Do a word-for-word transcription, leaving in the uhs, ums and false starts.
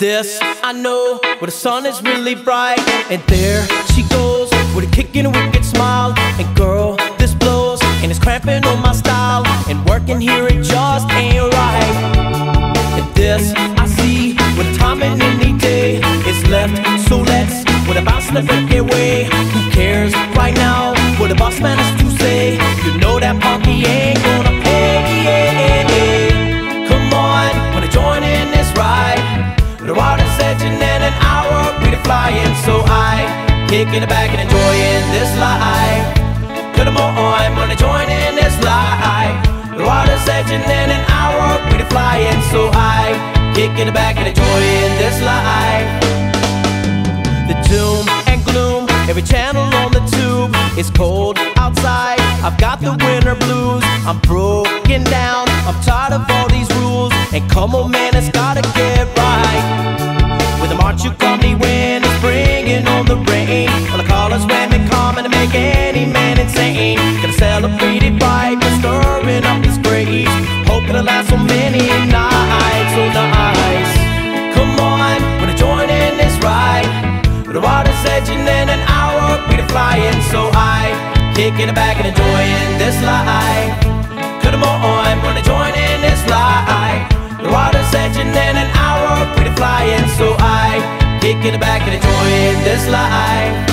This I know, where the sun is really bright. And there she goes, with a kick and a wicked smile. And girl, this blows, and it's cramping on my style. And working here, it just ain't right. And this I see, with time and any day is left, so let's, what about slipping your way? Who cares right now, what the boss man has to say? You know that Punky ain't gonna pay. Come on, wanna join in this ride? The water's edging and an hour we're flying, so I kick in the back and enjoying this life. Furthermore, I'm gonna join in this life. The water's edging and an hour we're flying, so I kick in the back and enjoying this life. The doom and gloom, every channel on the tube. It's cold outside, I've got the winter blues. I'm broken down, I'm tired of all these rules. And come on man, it's gotta get right. With a march you call me when it's bringing on the rain. All the callers when they come and they make any man insane. Gonna celebrate it right, but stirring up his graves. Hope it'll last so many nights, so nights. Come on, wanna join in this ride? The water's edging and an hour we're flying, so I kick in the back and enjoying this life. Furthermore, I'm gonna join in this life. The water's edging and an hour pretty flying, so I kick in the back and enjoying this life.